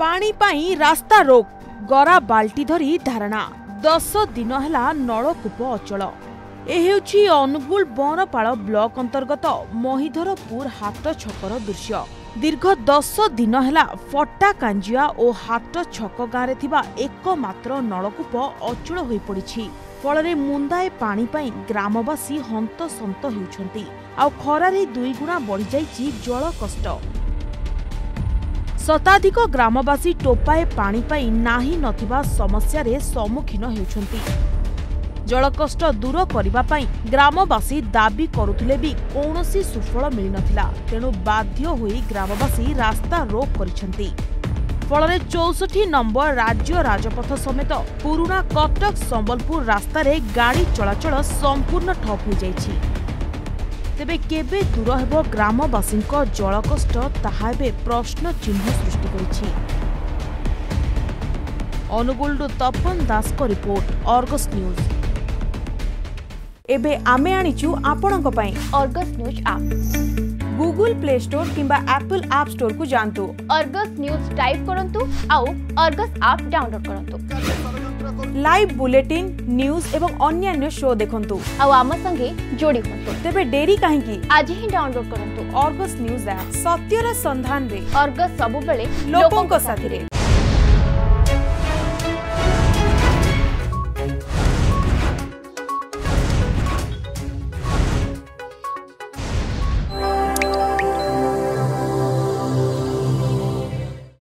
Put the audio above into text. पानी पाई रास्ता रोक गरा बाल्टी धरी धारणा 10 दिन है नलकूप अचल। यह होची अनुगुल बौरपाल ब्लॉक अंतर्गत महिधरपुर हाट छकर दृश्य। दीर्घ 10 दिन है फटा कांजिया और हाट छक गाँव में एकमात्र नलकूप अचल हो पड़ी। फल मुंदाए पानी पाई ग्रामवासी हंतसंत होउछंती आ खरारे दुईगुणा बढ़ी जाइछि जल कष्ट। शताधिक ग्रामवासी टोपाए पानी पाई नाही नथिबा समस्यार सम्मुखीन होउछंती। जल कष्ट दूर करिबा पाई ग्रामवासी दाबी करुथिले भी कोनोसी सुफल मिल नथिला। तेणु बाध्य होई ग्रामवासी रास्ता रोक करिसंती। फलरे 64 नंबर राज्य राजपथ समेत पुराना कटक संबलपुर रास्त गाड़ी चलाचल संपूर्ण ठप हो जाइछि। तेबे केबे दूर हेबो ग्रामवासी जल कष्ट ताहा एबे प्रश्न चिन्ह सृष्टि करिछि। अनुगुल तपन दास को रिपोर्ट अर्गस न्यूज। एबे आमे आनिचु आपणक पई Argus news app. Google Play Store किंबा एप्पल ऐप स्टोर को जानतु। अर्गस न्यूज टाइप करंतु आउ अर्गस ऐप डाउनलोड करंतु। लाइव बुलेटिन न्यूज एवं अन्य शो देखंतु आउ आम संगे जोडी होंतु। तेबे डेरी काहे की आज ही डाउनलोड करंतु अर्गस न्यूज ऐप। सत्यरा संधान रे अर्गस सब बेले लोकन को साथी रे।